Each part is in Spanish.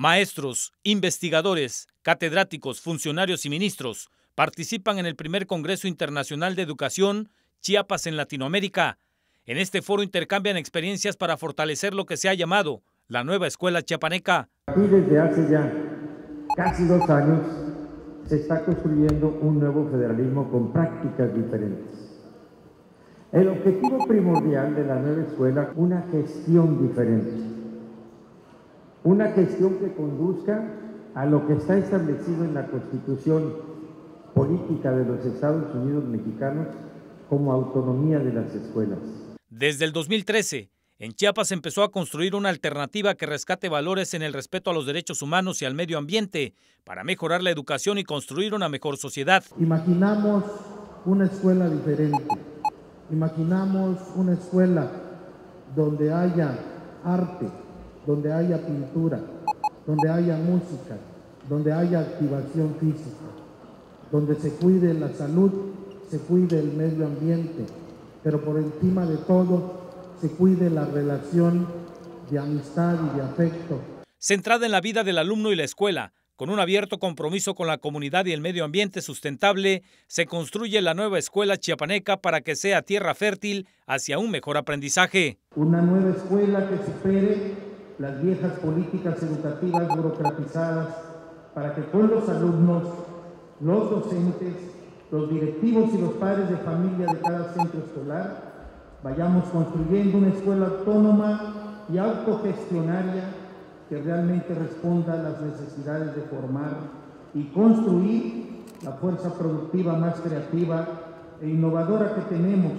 Maestros, investigadores, catedráticos, funcionarios y ministros participan en el primer Congreso Internacional de Educación Chiapas en Latinoamérica. En este foro intercambian experiencias para fortalecer lo que se ha llamado la nueva escuela chiapaneca. Aquí desde hace ya casi 2 años se está construyendo un nuevo federalismo con prácticas diferentes. El objetivo primordial de la nueva escuela, una gestión diferente. Una gestión que conduzca a lo que está establecido en la Constitución Política de los Estados Unidos Mexicanos como autonomía de las escuelas. Desde el 2013, en Chiapas empezó a construir una alternativa que rescate valores en el respeto a los derechos humanos y al medio ambiente para mejorar la educación y construir una mejor sociedad. Imaginamos una escuela diferente, imaginamos una escuela donde haya arte, donde haya pintura, donde haya música, donde haya activación física, donde se cuide la salud, se cuide el medio ambiente, pero por encima de todo se cuide la relación de amistad y de afecto. Centrada en la vida del alumno y la escuela, con un abierto compromiso con la comunidad y el medio ambiente sustentable, se construye la nueva escuela chiapaneca para que sea tierra fértil hacia un mejor aprendizaje. Una nueva escuela que supere las viejas políticas educativas burocratizadas para que con los alumnos, los docentes, los directivos y los padres de familia de cada centro escolar vayamos construyendo una escuela autónoma y autogestionaria que realmente responda a las necesidades de formar y construir la fuerza productiva más creativa e innovadora que tenemos.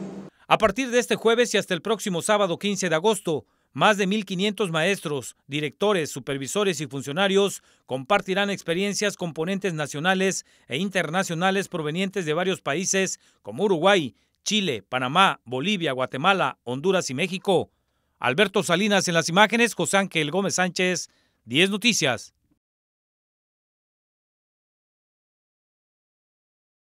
A partir de este jueves y hasta el próximo sábado 15 de agosto, más de 1.500 maestros, directores, supervisores y funcionarios compartirán experiencias con ponentes nacionales e internacionales provenientes de varios países como Uruguay, Chile, Panamá, Bolivia, Guatemala, Honduras y México. Alberto Salinas en las imágenes, José Ángel Gómez Sánchez, 10 Noticias.